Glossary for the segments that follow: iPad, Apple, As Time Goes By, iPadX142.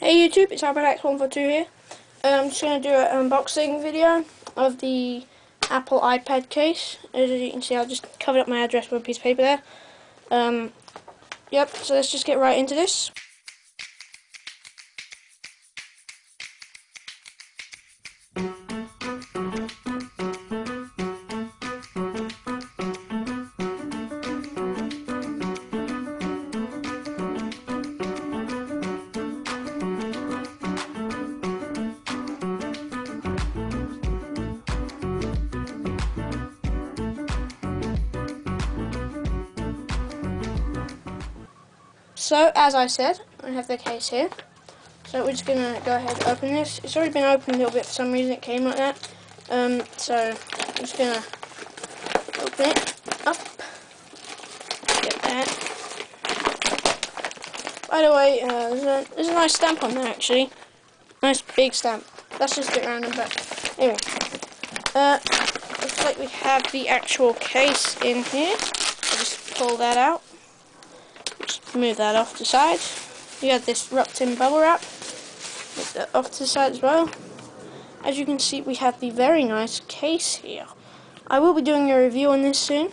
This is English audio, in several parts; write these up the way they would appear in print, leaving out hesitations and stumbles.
Hey YouTube, it's iPadX142 here. I'm just going to do an unboxing video of the Apple iPad case. As you can see, I'll just cover up my address with a piece of paper there. So let's just get right into this. So, as I said, I have the case here, so we're just going to go ahead and open this. It's already been opened a little bit for some reason, it came like that, so I'm just going to open it up, get that. By the way, there's a nice stamp on there actually, nice big stamp. That's just a bit random, but anyway. Looks like we have the actual case in here. I'll just pull that out. Move that off to the side. You have this wrapped in bubble wrap. Move that off to the side as well. As you can see, we have the very nice case here. I will be doing a review on this soon.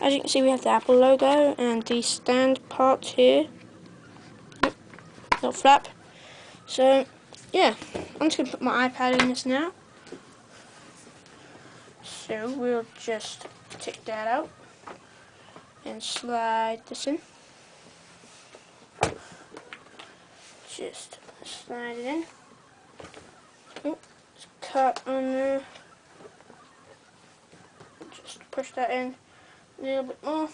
As you can see, we have the Apple logo and the stand part here. Little flap. So, yeah. I'm just going to put my iPad in this now. So, we'll just take that out and slide this in. Just slide it in. Just cut on there. Just push that in a little bit more.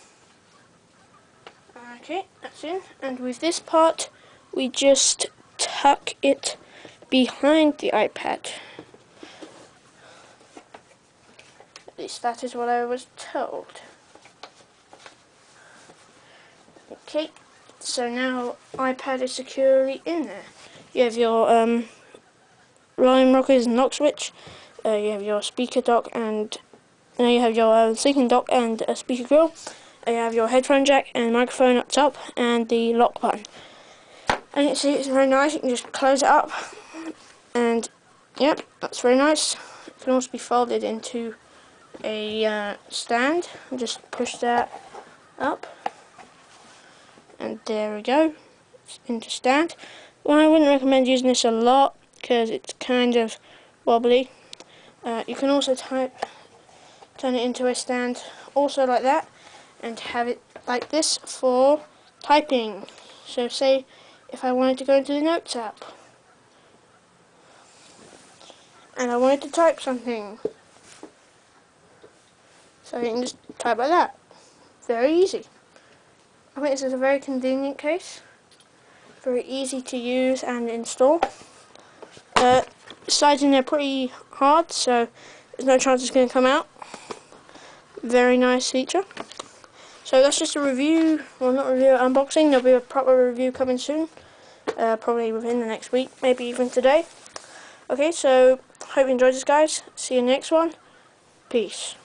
Okay, that's in. And with this part, we just tuck it behind the iPad. At least that is what I was told. Okay. So now iPad is securely in there. You have your volume rockers and lock switch. You have your speaker dock, and now you have your syncing dock and a speaker grill. You have your headphone jack and microphone up top, and the lock button. And you see, it's very nice. You can just close it up, and yep, that's very nice. It can also be folded into a stand. Just push that up. And there we go, it's into stand. Well, I wouldn't recommend using this a lot because it's kind of wobbly. You can also turn it into a stand, also like that, and have it like this for typing. So say if I wanted to go into the Notes app and I wanted to type something, so you can just type like that. Very easy. I think this is a very convenient case, very easy to use and install. Slides in there pretty hard, so there's no chance it's going to come out. Very nice feature. So that's just a review, well, not review, unboxing. There'll be a proper review coming soon, probably within the next week, maybe even today. Okay, so hope you enjoyed this, guys. See you in the next one. Peace.